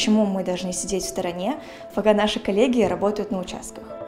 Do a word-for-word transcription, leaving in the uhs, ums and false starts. почему мы должны сидеть в стороне, пока наши коллеги работают на участках.